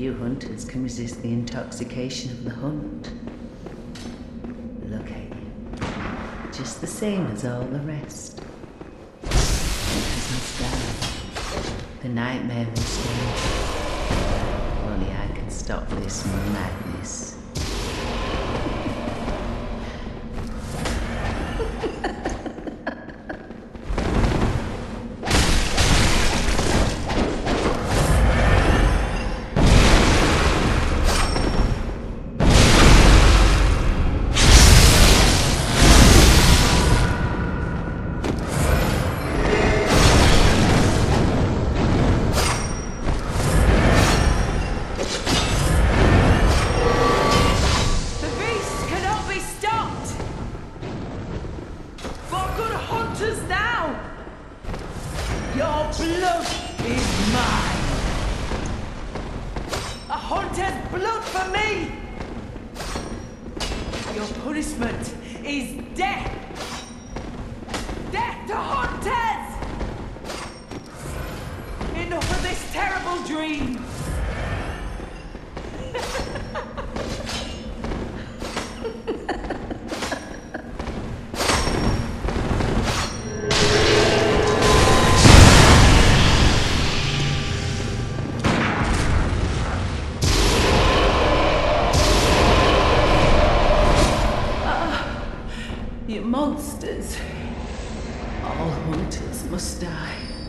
Few hunters can resist the intoxication of the hunt. Look at you, just the same as all the rest. The nightmare machine. Only I can stop this madness. Monsters. All hunters must die.